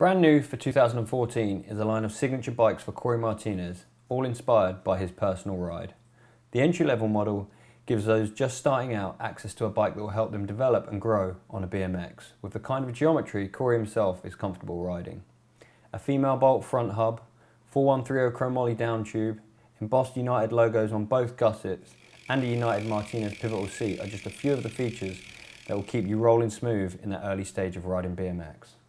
Brand new for 2014 is a line of signature bikes for Corey Martinez, all inspired by his personal ride. The entry-level model gives those just starting out access to a bike that will help them develop and grow on a BMX, with the kind of geometry Corey himself is comfortable riding. A female bolt front hub, 4130 chromoly down tube, embossed United logos on both gussets, and a United Martinez pivotal seat are just a few of the features that will keep you rolling smooth in that early stage of riding BMX.